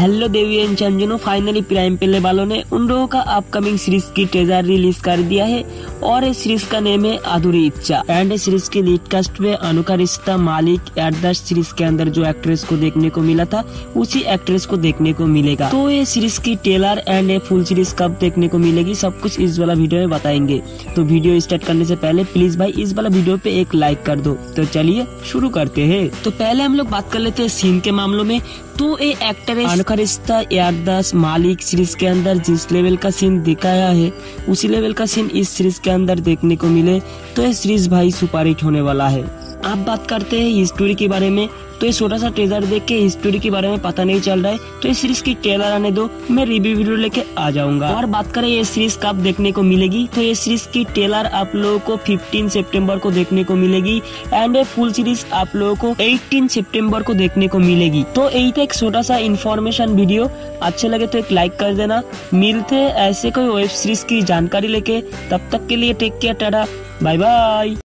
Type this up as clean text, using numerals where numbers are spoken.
Hello देवी चंदनो, finally prime पेले वालों ने उन लोगों का अपकमिंग सीरीज की ट्रेजर रिलीज कर दिया है और इस सीरीज का नेम है अधूरी इच्छा। एंड सीरीज की लीड कास्ट में अनोखा रिश्ता, मालिक एंड द सीरीज के अंदर जो एक्ट्रेस को देखने को मिला था उसी एक्ट्रेस को देखने को मिलेगा। तो ये सीरीज की ट्रेलर एंड फुल सीरीज कब देखने को मिलेगी, सब कुछ इस वाला वीडियो में बताएंगे। तो वीडियो स्टार्ट करने से पहले प्लीज भाई इस वाला वीडियो पे एक लाइक कर दो। तो चलिए शुरू करते हैं। तो पहले हम लोग बात कर लेते हैं सीन के मामलों में। तो ये एक्ट्रेस अनोखा रिश्ता या द मालिक सीरीज के अंदर जिस लेवल का सीन दिखाया है उसी लेवल का सीन इस सीरीज के अंदर देखने को मिले तो ये सीरीज भाई सुपर हिट होने वाला है। आप बात करते हैं स्टोरी के बारे में, तो ये छोटा सा ट्रेलर देख के स्टोरी के बारे में पता नहीं चल रहा है, तो इस सीरीज की ट्रेलर आने दो, मैं रिव्यू वीडियो लेके आ जाऊंगा। और बात करें ये सीरीज कब देखने को मिलेगी, तो ये सीरीज की ट्रेलर आप लोगों को 15 सितंबर को देखने को मिलेगी एंड ये फुल सीरीज आप लोगों को 18 सितंबर को देखने को मिलेगी। तो यही था एक छोटा सा इन्फॉर्मेशन वीडियो, अच्छे लगे तो एक लाइक कर देना। मिलते ऐसे कोई वेब सीरीज की जानकारी लेके, तब तक के लिए take care, tata, bye bye.